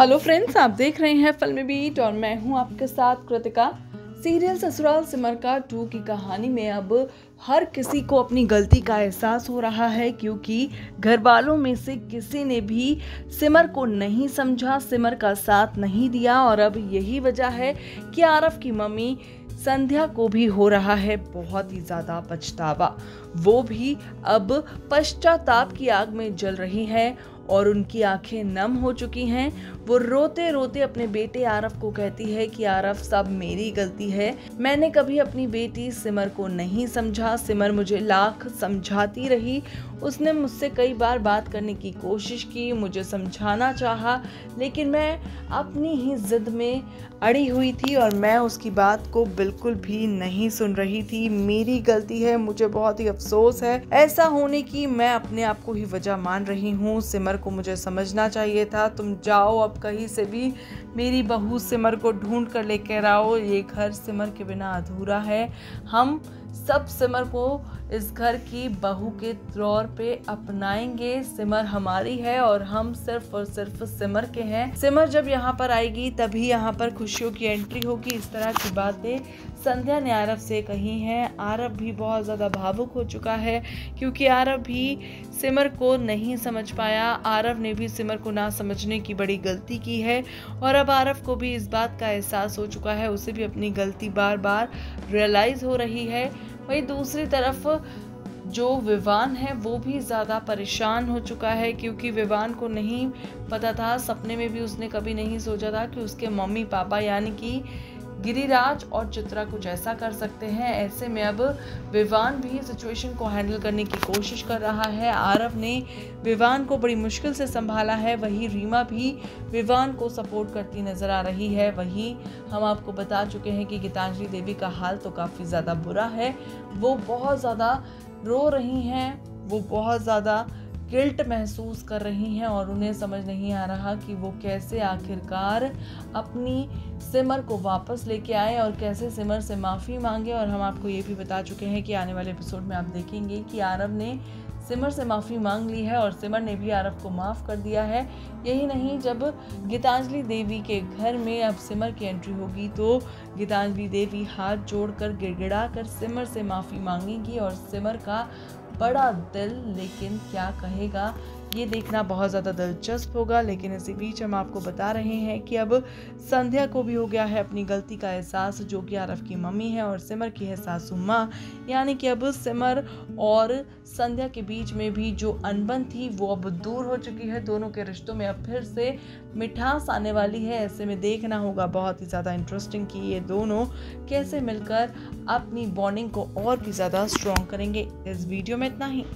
Hello friends, आप देख रहे हैं फिल्मीबीट और मैं हूं आपके साथ कृतिका। सीरियल ससुराल सिमर का टू की कहानी में अब हर किसी को अपनी गलती का एहसास हो रहा है, क्योंकि घर वालों में से किसी ने भी सिमर को नहीं समझा, सिमर का साथ नहीं दिया। और अब यही वजह है कि आरव की मम्मी संध्या को भी हो रहा है बहुत ही ज़्यादा पछतावा। वो भी अब पश्चाताप की आग में जल रही है और उनकी आंखें नम हो चुकी हैं। वो रोते रोते अपने बेटे आरव को कहती है कि आरव, सब मेरी गलती है, मैंने कभी अपनी बेटी सिमर को नहीं समझा। सिमर मुझे लाख समझाती रही, उसने मुझसे कई बार बात करने की कोशिश की, मुझे समझाना चाहा, लेकिन मैं अपनी ही जिद में अड़ी हुई थी और मैं उसकी बात को बिल्कुल भी नहीं सुन रही थी। मेरी गलती है, मुझे बहुत ही अफसोस है ऐसा होने की, मैं अपने आप को ही वजह मान रही हूँ। सिमर को मुझे समझना चाहिए था। तुम जाओ अब कहीं से भी मेरी बहू सिमर को ढूंढ कर लेकर आओ, ये घर सिमर के बिना अधूरा है। हम सब सिमर को इस घर की बहू के तौर पे अपनाएंगे। सिमर हमारी है और हम सिर्फ और सिर्फ सिमर के हैं। सिमर जब यहाँ पर आएगी तभी यहाँ पर खुशियों की एंट्री होगी। इस तरह की बातें संध्या ने आरव से कही हैं। आरव भी बहुत ज़्यादा भावुक हो चुका है, क्योंकि आरव भी सिमर को नहीं समझ पाया। आरव ने भी सिमर को ना समझने की बड़ी गलती की है और अब आरव को भी इस बात का एहसास हो चुका है। उसे भी अपनी गलती बार बार रियलाइज़ हो रही है। वहीं दूसरी तरफ जो विवान है वो भी ज़्यादा परेशान हो चुका है, क्योंकि विवान को नहीं पता था, सपने में भी उसने कभी नहीं सोचा था कि उसके मम्मी पापा यानी कि गिरिराज और चित्रा कुछ ऐसा कर सकते हैं। ऐसे में अब विवान भी सिचुएशन को हैंडल करने की कोशिश कर रहा है। आरव ने विवान को बड़ी मुश्किल से संभाला है, वहीं रीमा भी विवान को सपोर्ट करती नज़र आ रही है। वहीं हम आपको बता चुके हैं कि गीतांजलि देवी का हाल तो काफ़ी ज़्यादा बुरा है। वो बहुत ज़्यादा रो रही हैं, वो बहुत ज़्यादा गिल्ट महसूस कर रही हैं और उन्हें समझ नहीं आ रहा कि वो कैसे आखिरकार अपनी सिमर को वापस लेके आए और कैसे सिमर से माफ़ी मांगे। और हम आपको ये भी बता चुके हैं कि आने वाले एपिसोड में आप देखेंगे कि आरव ने सिमर से माफ़ी मांग ली है और सिमर ने भी आरव को माफ़ कर दिया है। यही नहीं, जब गीतांजलि देवी के घर में अब सिमर की एंट्री होगी तो गीतांजलि देवी हाथ जोड़कर गिड़गिड़ाकर सिमर से माफ़ी मांगेंगी और सिमर का बड़ा दिल लेकिन क्या कहेगा, ये देखना बहुत ज़्यादा दिलचस्प होगा। लेकिन इसी बीच हम आपको बता रहे हैं कि अब संध्या को भी हो गया है अपनी गलती का एहसास, जो कि आरव की मम्मी है और सिमर की है सासू माँ। यानी कि अब सिमर और संध्या के बीच में भी जो अनबन थी वो अब दूर हो चुकी है। दोनों के रिश्तों में अब फिर से मिठास आने वाली है। ऐसे में देखना होगा बहुत ही ज़्यादा इंटरेस्टिंग कि ये दोनों कैसे मिलकर अपनी बॉन्डिंग को और भी ज़्यादा स्ट्रॉन्ग करेंगे। इस वीडियो में इतना ही।